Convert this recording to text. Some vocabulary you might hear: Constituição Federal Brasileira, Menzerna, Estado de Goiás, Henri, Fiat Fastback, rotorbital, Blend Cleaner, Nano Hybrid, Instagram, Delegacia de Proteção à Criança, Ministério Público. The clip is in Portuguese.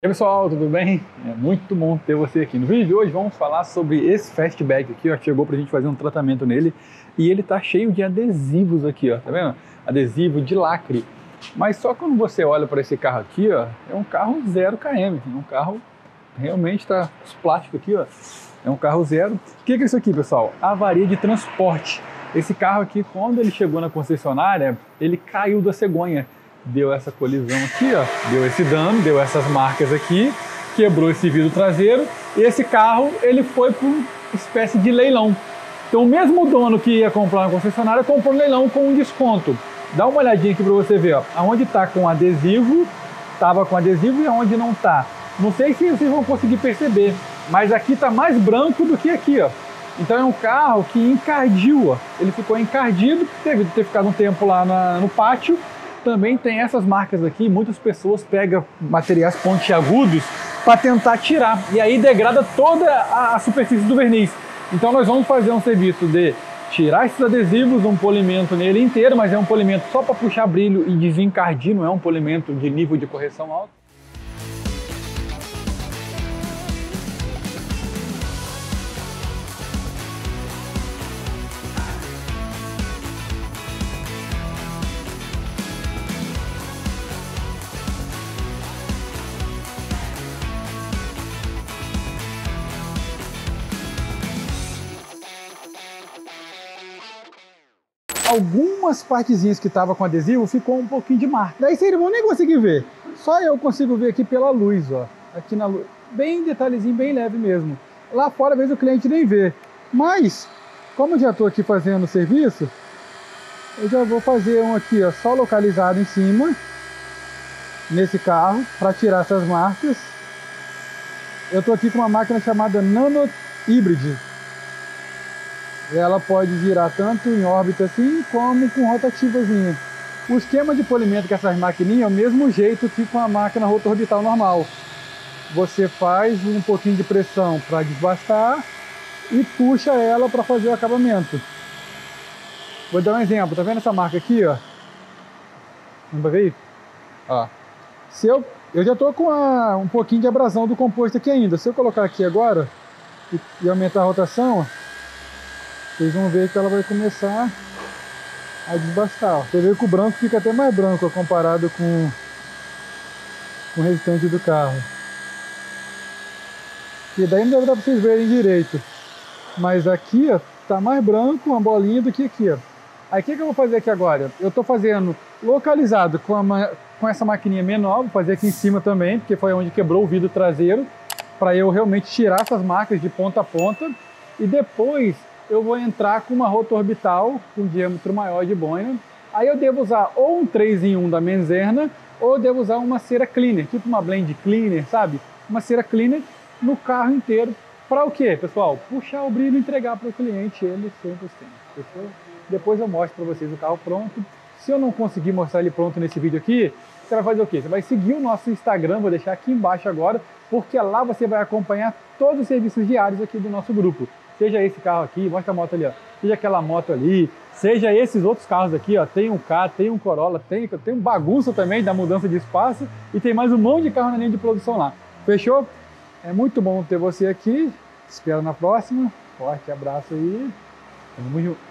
E aí, pessoal, tudo bem? É muito bom ter você aqui. No vídeo de hoje vamos falar sobre esse Fastback aqui, ó, que chegou pra gente fazer um tratamento nele e ele tá cheio de adesivos aqui, ó, tá vendo? Adesivo de lacre. Mas só quando você olha para esse carro aqui, ó, é um carro 0 km, é um carro realmente tá os plásticos aqui, ó, é um carro zero. O que é isso aqui, pessoal? Avaria de transporte. Esse carro aqui, quando ele chegou na concessionária, ele caiu da cegonha. Deu essa colisão aqui, ó, deu esse dano, deu essas marcas aqui, quebrou esse vidro traseiro e esse carro ele foi para uma espécie de leilão. Então o mesmo dono que ia comprar na concessionária comprou no leilão com um desconto. Dá uma olhadinha aqui para você ver, ó, aonde tá com adesivo, tava com adesivo, e aonde não tá. Não sei se vocês vão conseguir perceber, mas aqui tá mais branco do que aqui, ó. Então é um carro que encardiu, ó. Ele ficou encardido, devido a ter ficado um tempo lá no pátio. Também tem essas marcas aqui, muitas pessoas pegam materiais pontiagudos para tentar tirar, e aí degrada toda a superfície do verniz. Então nós vamos fazer um serviço de tirar esses adesivos, um polimento nele inteiro, mas é um polimento só para puxar brilho e desencardir, não é um polimento de nível de correção alto. Algumas partezinhas que estavam com adesivo ficou um pouquinho de marca. Daí vocês não vão nem conseguir ver. Só eu consigo ver aqui pela luz, ó. Aqui na luz. Bem detalhezinho, bem leve mesmo. Lá fora, às vezes, o cliente nem vê. Mas, como eu já estou aqui fazendo o serviço, eu já vou fazer um aqui, ó, só localizado em cima, nesse carro, para tirar essas marcas. Eu estou aqui com uma máquina chamada Nano Hybrid. Ela pode girar tanto em órbita assim, como com rotativazinha. O esquema de polimento com essas maquininhas é o mesmo jeito que com a máquina rotorbital normal. Você faz um pouquinho de pressão para desbastar e puxa ela para fazer o acabamento. Vou dar um exemplo, tá vendo essa marca aqui, ó? Não vai ver? Ó. Se eu já tô com um pouquinho de abrasão do composto aqui ainda. Se eu colocar aqui agora e aumentar a rotação, ó, vocês vão ver que ela vai começar a desbastar. Você vê que o branco fica até mais branco, ó, comparado com o restante do carro. E daí não deve dar para vocês verem direito. Mas aqui, ó, tá mais branco, uma bolinha, do que aqui, ó. Aí o que eu vou fazer aqui agora? Eu tô fazendo localizado com essa maquininha menor, vou fazer aqui em cima também, porque foi onde quebrou o vidro traseiro, para eu realmente tirar essas marcas de ponta a ponta. E depois eu vou entrar com uma rotorbital com diâmetro maior de boina. Aí eu devo usar ou um 3 em 1 da Menzerna, ou eu devo usar uma cera cleaner, tipo uma blend cleaner, sabe? Uma cera cleaner no carro inteiro. Para o quê, pessoal? Puxar o brilho e entregar para o cliente ele 100%. Depois eu mostro para vocês o carro pronto. Se eu não conseguir mostrar ele pronto nesse vídeo aqui, você vai fazer o quê? Você vai seguir o nosso Instagram, vou deixar aqui embaixo agora, porque lá você vai acompanhar todos os serviços diários aqui do nosso grupo. Seja esse carro aqui, mostra a moto ali, ó, seja aquela moto ali, seja esses outros carros aqui, ó, tem um K, tem um Corolla, tem um bagunça também da mudança de espaço e tem mais um monte de carro na linha de produção lá. Fechou? É muito bom ter você aqui, te espero na próxima, forte abraço aí, tamo junto.